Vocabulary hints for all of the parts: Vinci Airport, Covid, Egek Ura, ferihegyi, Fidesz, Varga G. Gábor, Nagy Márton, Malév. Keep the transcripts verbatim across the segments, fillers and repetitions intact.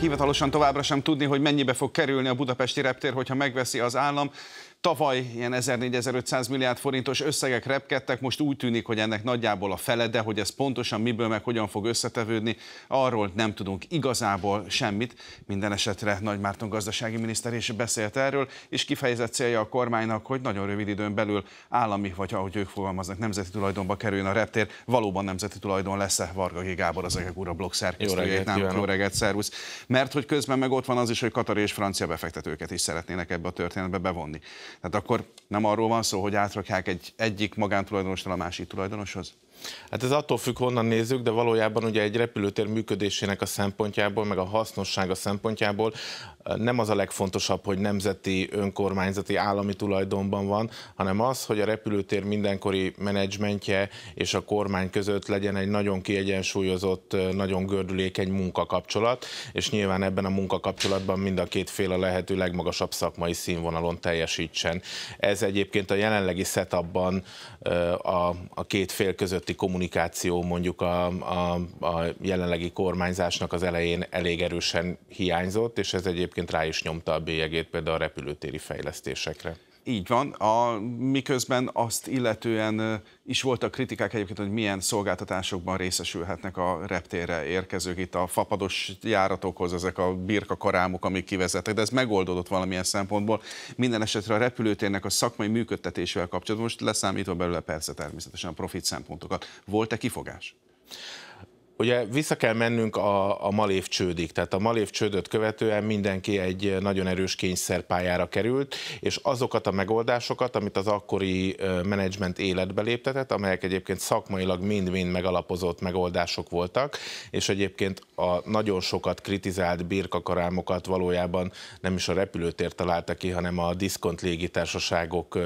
hivatalosan továbbra sem tudni, hogy mennyibe fog kerülni a budapesti reptér, hogyha megveszi az állam. Tavaly ilyen ezernégyszáz-ezerötszáz milliárd forintos összegek repkedtek, most úgy tűnik, hogy ennek nagyjából a fele, de hogy ez pontosan miből meg hogyan fog összetevődni, arról nem tudunk igazából semmit. Minden esetre Nagy Márton gazdasági miniszter is beszélt erről, és kifejezett célja a kormánynak, hogy nagyon rövid időn belül állami, vagy ahogy ők fogalmaznak, nemzeti tulajdonba kerüljön a reptér. Valóban nemzeti tulajdon lesz-e? Varga G. Gábor, az Egek Ura blog szerkesztőjét. Jó reggelt, szervusz. Mert hogy közben meg ott van az is, hogy katari és francia befektetőket is szeretnének ebbe a történetbe bevonni. Tehát akkor nem arról van szó, hogy átrakják egy, egyik magántulajdonostól a másik tulajdonoshoz? Hát ez attól függ, honnan nézzük, de valójában ugye egy repülőtér működésének a szempontjából, meg a hasznossága szempontjából nem az a legfontosabb, hogy nemzeti, önkormányzati, állami tulajdonban van, hanem az, hogy a repülőtér mindenkori menedzsmentje és a kormány között legyen egy nagyon kiegyensúlyozott, nagyon gördülékeny munkakapcsolat, és nyilván ebben a munkakapcsolatban mind a két fél a lehető legmagasabb szakmai színvonalon teljesítsen. Ez egyébként a jelenlegi setupban a, a két fél közötti kommunikáció mondjuk a, a, a jelenlegi kormányzásnak az elején elég erősen hiányzott, és ez egyébként rá is nyomta a bélyegét például a repülőtéri fejlesztésekre. Így van, a, miközben azt illetően is voltak kritikák egyébként, hogy milyen szolgáltatásokban részesülhetnek a reptérre érkezők, itt a fapados járatokhoz ezek a birkakarámok, amik kivezettek, de ez megoldódott valamilyen szempontból. Minden esetre a repülőtérnek a szakmai működtetésével kapcsolatban, most leszámítva belőle persze természetesen a profit szempontokat. Volt-e kifogás? Ugye vissza kell mennünk a, a Malév csődig, tehát a Malév csődöt követően mindenki egy nagyon erős kényszerpályára került, és azokat a megoldásokat, amit az akkori menedzsment életbe léptetett, amelyek egyébként szakmailag mind-mind megalapozott megoldások voltak, és egyébként a nagyon sokat kritizált birkakarámokat valójában nem is a repülőtér találta ki, hanem a diszkont légitársaságok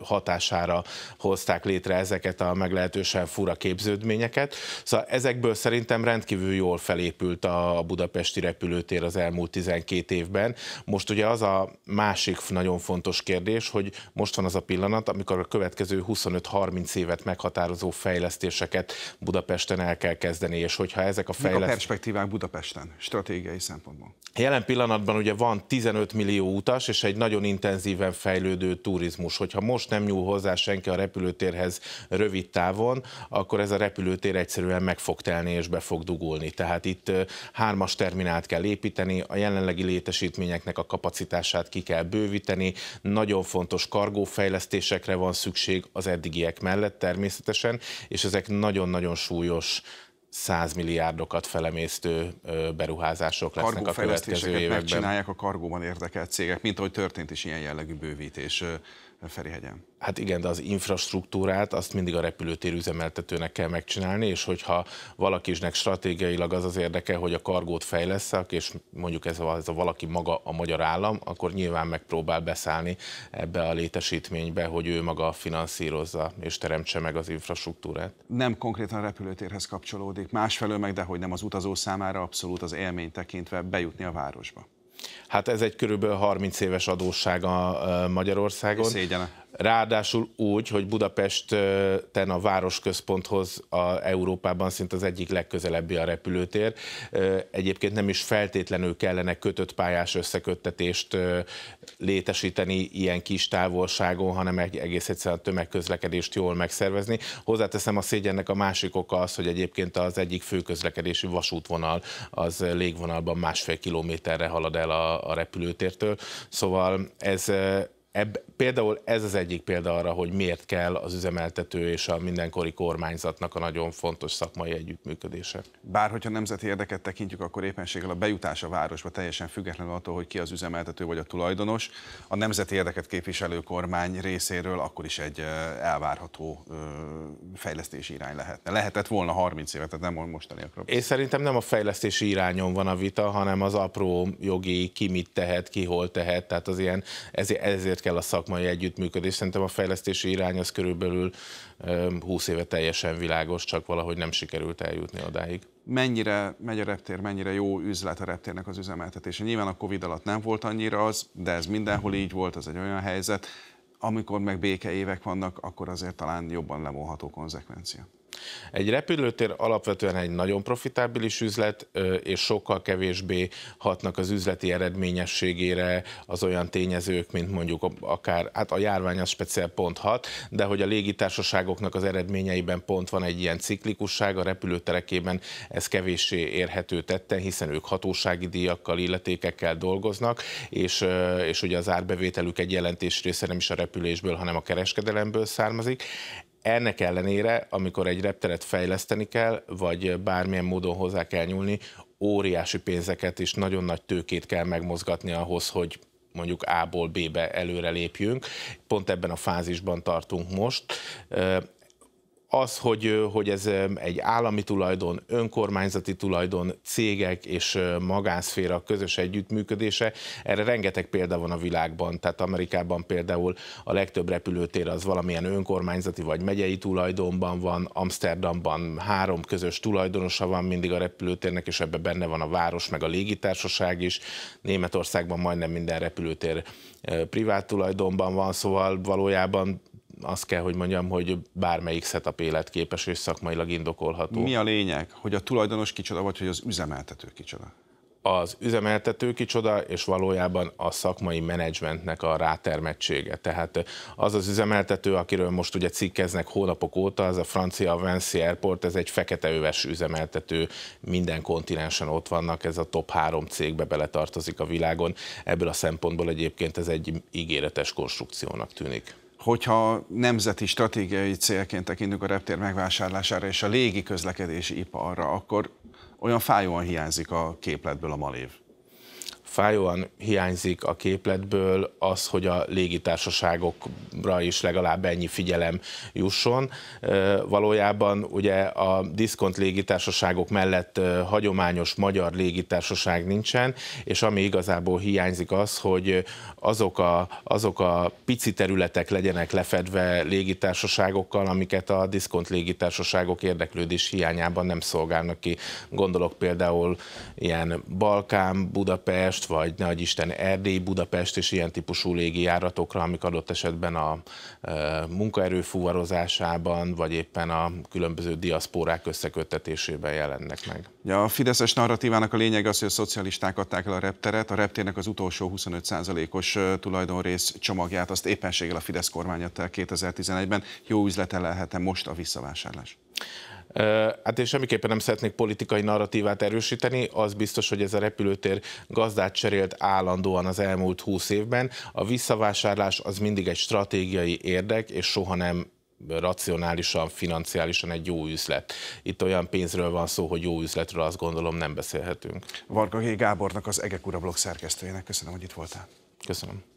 hatására hozták létre ezeket a meglehetősen fura képződményeket. Szóval ezekből szerintem rendkívül jól felépült a budapesti repülőtér az elmúlt tizenkét évben. Most ugye az a másik nagyon fontos kérdés, hogy most van az a pillanat, amikor a következő huszonöt-harminc évet meghatározó fejlesztéseket Budapesten el kell kezdeni, és hogyha ezek a fejlesztések... A perspektívák Budapesten, stratégiai szempontból? Jelen pillanatban ugye van tizenöt millió utas, és egy nagyon intenzíven fejlődő turizmus. Hogyha most nem nyúl hozzá senki a repülőtérhez rövid távon, akkor ez a repülőtér egyszerűen meg fog telni és be fog dugulni. Tehát itt hármas terminált kell építeni, a jelenlegi létesítményeknek a kapacitását ki kell bővíteni, nagyon fontos kargófejlesztésekre van szükség az eddigiek mellett természetesen, és ezek nagyon-nagyon súlyos száz milliárdokat felemésztő beruházások lesznek a következő években. Megcsinálják a kargóban érdekelt cégek, mint ahogy történt is ilyen jellegű bővítés Ferihegyen. Hát igen, de az infrastruktúrát azt mindig a repülőtér üzemeltetőnek kell megcsinálni, és hogyha valakinek stratégiailag az az érdeke, hogy a kargót fejlesszek, és mondjuk ez a, ez a valaki maga a magyar állam, akkor nyilván megpróbál beszállni ebbe a létesítménybe, hogy ő maga finanszírozza és teremtse meg az infrastruktúrát. Nem konkrétan a repülőtérhez kapcsolódik, másfelől meg, de hogy nem az utazó számára abszolút az élmény tekintve bejutni a városba. Hát ez egy körülbelül harminc éves adósság a Magyarországon. Szégyene. Ráadásul úgy, hogy Budapesten a városközponthoz a Európában szinte az egyik legközelebbi a repülőtér. Egyébként nem is feltétlenül kellene kötött pályás összeköttetést létesíteni ilyen kis távolságon, hanem egész egyszerűen a tömegközlekedést jól megszervezni. Hozzáteszem, a szégyennek a másik oka az, hogy egyébként az egyik főközlekedési vasútvonal az légvonalban másfél kilométerre halad el a, a repülőtértől. Szóval ez... Ebb, például ez az egyik példa arra, hogy miért kell az üzemeltető és a mindenkori kormányzatnak a nagyon fontos szakmai együttműködése. Bár hogyha nemzeti érdeket tekintjük, akkor éppenséggel a bejutás a városba teljesen függetlenül attól, hogy ki az üzemeltető vagy a tulajdonos, a nemzeti érdeket képviselő kormány részéről akkor is egy elvárható fejlesztési irány lehetne. Lehetett volna harminc évet, tehát nem mostaniakról. És szerintem nem a fejlesztési irányon van a vita, hanem az apró jogi, ki mit tehet, ki hol tehet, tehát az ilyen, ezért, ezért kell a szakmai együttműködés. Szerintem a fejlesztési irány az körülbelül húsz éve teljesen világos, csak valahogy nem sikerült eljutni odáig. Mennyire megy a reptér, mennyire jó üzlet a reptérnek az üzemeltetése? Nyilván a Covid alatt nem volt annyira az, de ez mindenhol így volt, ez egy olyan helyzet. Amikor meg békeévek vannak, akkor azért talán jobban levonható konzekvencia. Egy repülőtér alapvetően egy nagyon profitábilis üzlet, és sokkal kevésbé hatnak az üzleti eredményességére az olyan tényezők, mint mondjuk akár, hát a járvány az speciál pont hat, de hogy a légitársaságoknak az eredményeiben pont van egy ilyen ciklikusság, a repülőterekében ez kevéssé érhető tetten, hiszen ők hatósági díjakkal, illetékekkel dolgoznak, és, és ugye az árbevételük egy jelentős része nem is a repülésből, hanem a kereskedelemből származik. Ennek ellenére, amikor egy repteret fejleszteni kell, vagy bármilyen módon hozzá kell nyúlni, óriási pénzeket és nagyon nagy tőkét kell megmozgatni ahhoz, hogy mondjuk A-ból B-be előre lépjünk. Pont ebben a fázisban tartunk most. Az, hogy, hogy ez egy állami tulajdon, önkormányzati tulajdon, cégek és magánszféra közös együttműködése, erre rengeteg példa van a világban, tehát Amerikában például a legtöbb repülőtér az valamilyen önkormányzati vagy megyei tulajdonban van, Amsterdamban három közös tulajdonosa van mindig a repülőtérnek, és ebben benne van a város meg a légitársaság is, Németországban majdnem minden repülőtér privát tulajdonban van, szóval valójában azt kell, hogy mondjam, hogy bármelyik setup életképes és szakmailag indokolható. Mi a lényeg? Hogy a tulajdonos kicsoda, vagy hogy az üzemeltető kicsoda? Az üzemeltető kicsoda, és valójában a szakmai menedzsmentnek a rátermettsége. Tehát az az üzemeltető, akiről most ugye cikkeznek hónapok óta, az a francia Vinci Airport, ez egy feketeöves üzemeltető, minden kontinensen ott vannak, ez a top három cégbe beletartozik a világon. Ebből a szempontból egyébként ez egy ígéretes konstrukciónak tűnik. Hogyha nemzeti stratégiai célként tekintünk a reptér megvásárlására és a légi közlekedési iparra, akkor olyan fájóan hiányzik a képletből a Malév. Fájóan hiányzik a képletből az, hogy a légitársaságokra is legalább ennyi figyelem jusson. Valójában ugye a diszkont légitársaságok mellett hagyományos magyar légitársaság nincsen, és ami igazából hiányzik az, hogy azok a, azok a pici területek legyenek lefedve légitársaságokkal, amiket a diszkont légitársaságok érdeklődés hiányában nem szolgálnak ki. Gondolok például ilyen Balkán, Budapest, vagy ne adj Isten Erdély, Budapest és ilyen típusú légijáratokra, amik adott esetben a e, munkaerő fuvarozásában, vagy éppen a különböző diaszpórák összeköttetésében jelennek meg. Ja, a fideszes narratívának a lényeg az, hogy a szocialisták adták el a repteret, a reptérnek az utolsó huszonöt százalékos tulajdonrész csomagját, azt éppenséggel a Fidesz kormány adta el kétezer-tizenegyben. Jó üzlete lehet-e most a visszavásárlás? Hát én semmiképpen nem szeretnék politikai narratívát erősíteni, az biztos, hogy ez a repülőtér gazdát cserélt állandóan az elmúlt húsz évben. A visszavásárlás az mindig egy stratégiai érdek, és soha nem racionálisan, financiálisan egy jó üzlet. Itt olyan pénzről van szó, hogy jó üzletről azt gondolom nem beszélhetünk. Varga G. Gábornak, az Egek Ura blog szerkesztőjének köszönöm, hogy itt voltál. Köszönöm.